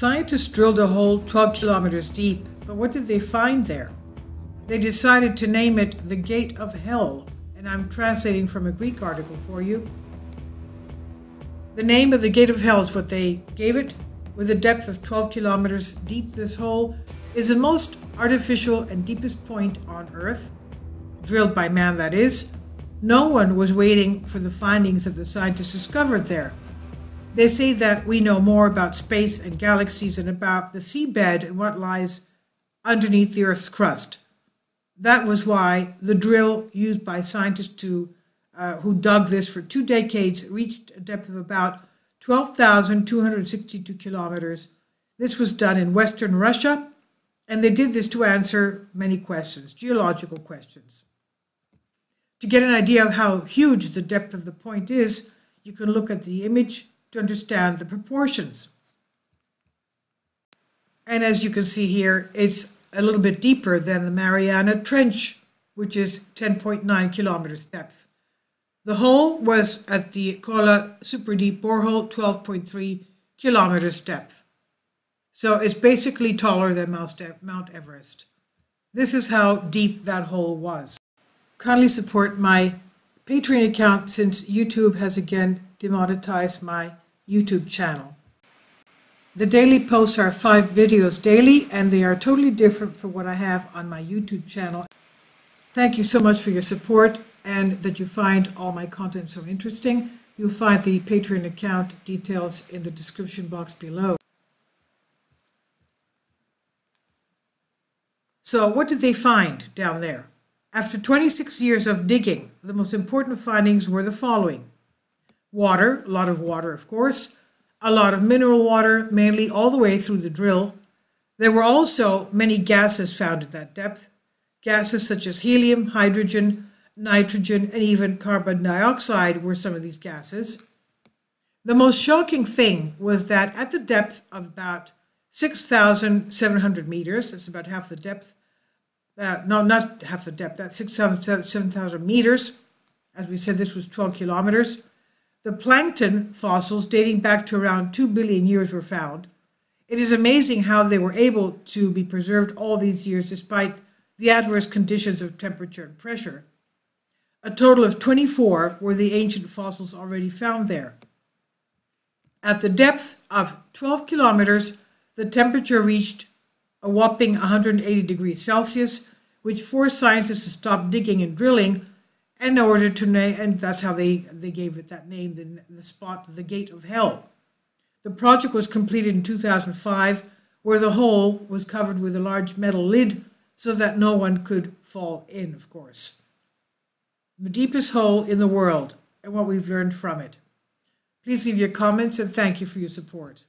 Scientists drilled a hole 12 kilometers deep, but what did they find there? They decided to name it the Gate of Hell, and I'm translating from a Greek article for you. The name of the Gate of Hell is what they gave it. With a depth of 12 kilometers deep, this hole is the most artificial and deepest point on Earth, drilled by man, that is. No one was waiting for the findings that the scientists discovered there. They say that we know more about space and galaxies and about the seabed and what lies underneath the Earth's crust. That was why the drill used by scientists who dug this for 2 decades reached a depth of about 12,262 kilometers. This was done in Western Russia, and they did this to answer many questions, geological questions. To get an idea of how huge the depth of the point is, you can look at the image to understand the proportions. And as you can see here, it's a little bit deeper than the Mariana Trench, which is 10.9 kilometers depth. The hole was at the Kola Superdeep borehole, 12.3 kilometers depth. So it's basically taller than Mount Everest. This is how deep that hole was. Kindly support my Patreon account since YouTube has again demonetized my YouTube channel. The daily posts are 5 videos daily, and they are totally different from what I have on my YouTube channel. Thank you so much for your support and that you find all my content so interesting. You'll find the Patreon account details in the description box below. So what did they find down there? After 26 years of digging, the most important findings were the following. Water, a lot of water of course, a lot of mineral water, mainly all the way through the drill. There were also many gases found at that depth. Gases such as helium, hydrogen, nitrogen, and even carbon dioxide were some of these gases. The most shocking thing was that at the depth of about 6,700 meters, that's about half the depth, no, not half the depth, that's 7,000 meters. As we said, this was 12 kilometers. The plankton fossils dating back to around 2 billion years were found. It is amazing how they were able to be preserved all these years despite the adverse conditions of temperature and pressure. A total of 24 were the ancient fossils already found there. At the depth of 12 kilometers, the temperature reached a whopping 180 degrees Celsius, which forced scientists to stop digging and drilling. In order to name, and that's how they gave it that name, the spot, the Gate of Hell. The project was completed in 2005, where the hole was covered with a large metal lid so that no one could fall in, of course. The deepest hole in the world, and what we've learned from it. Please leave your comments, and thank you for your support.